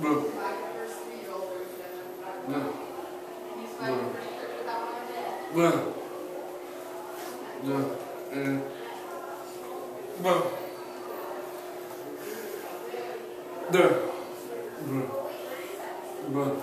No. No. No. No. No. No. No. No. No. No.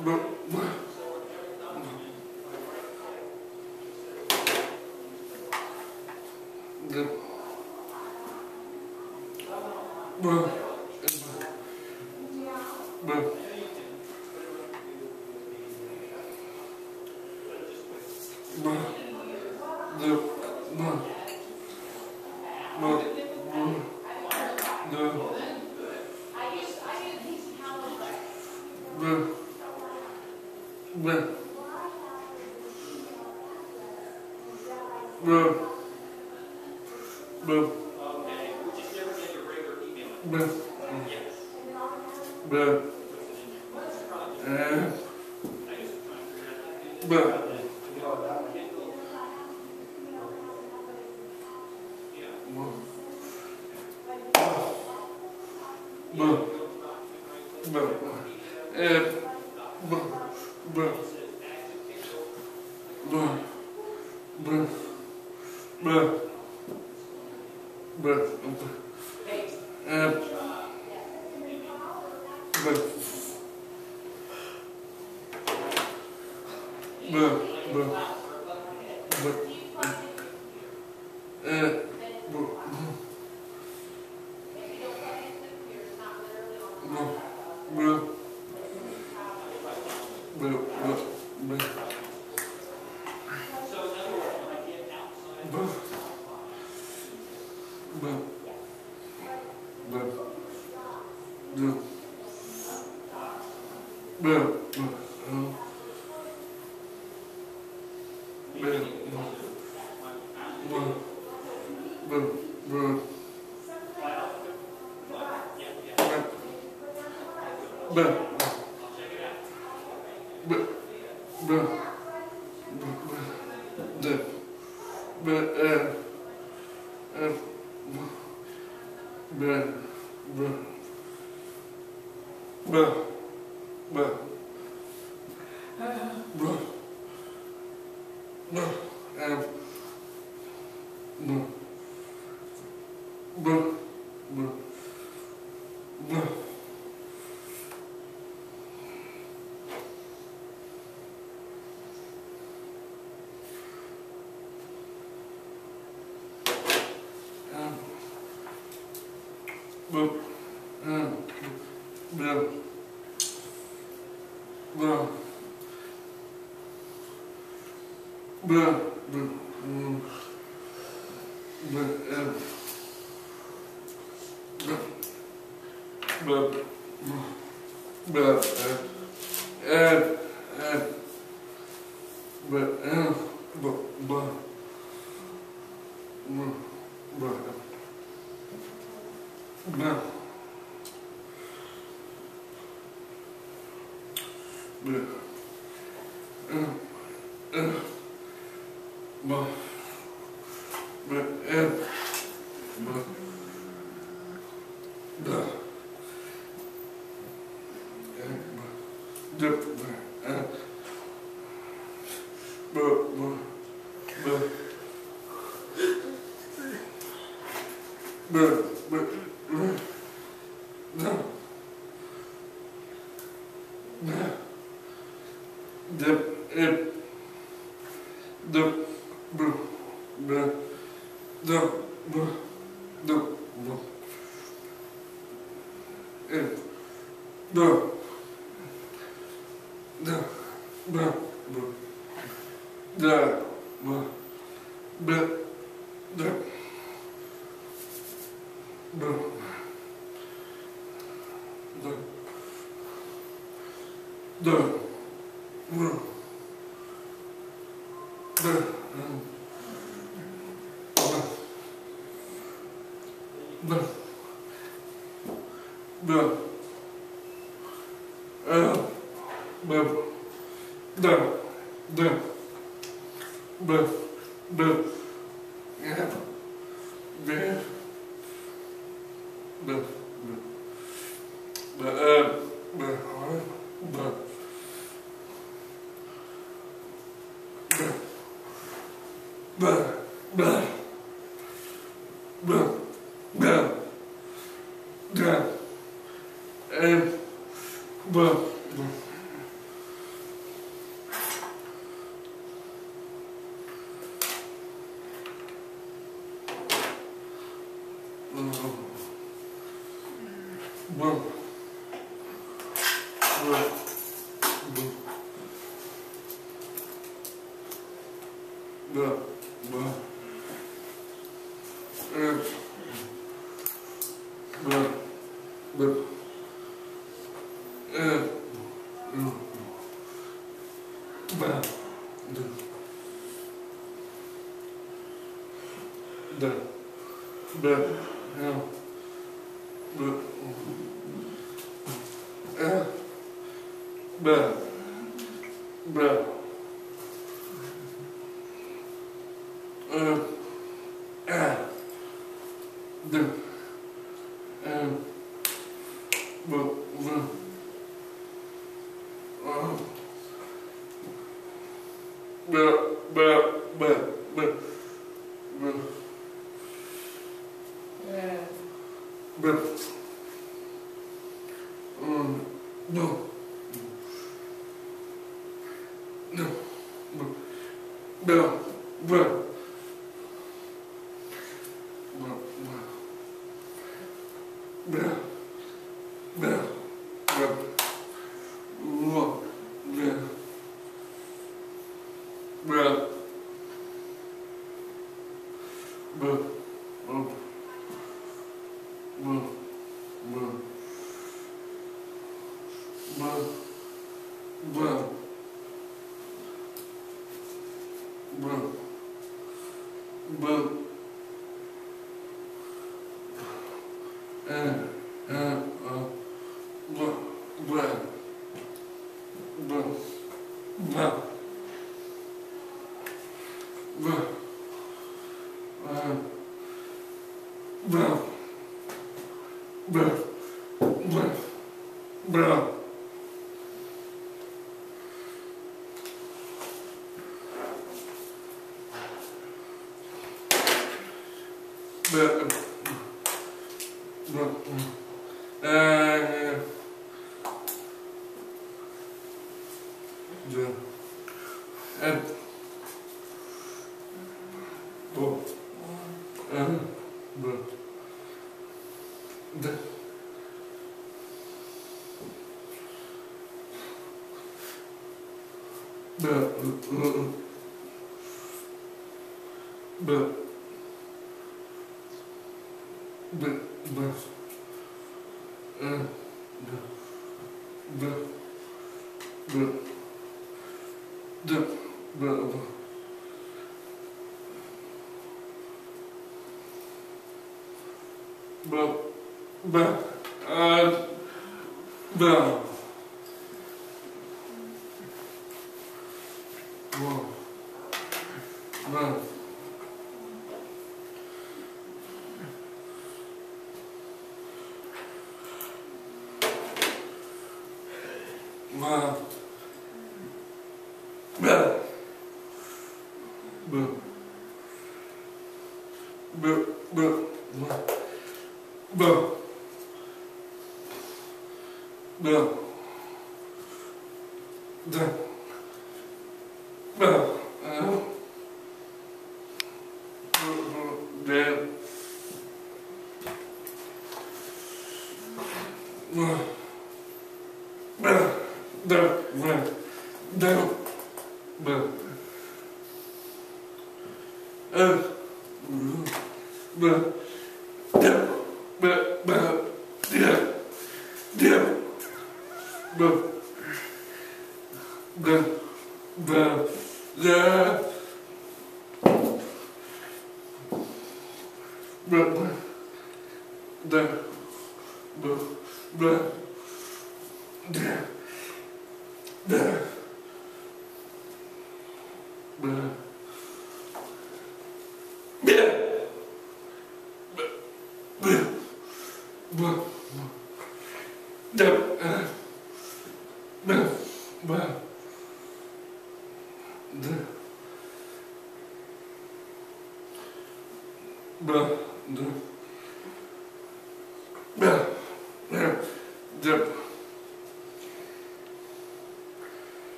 Bro.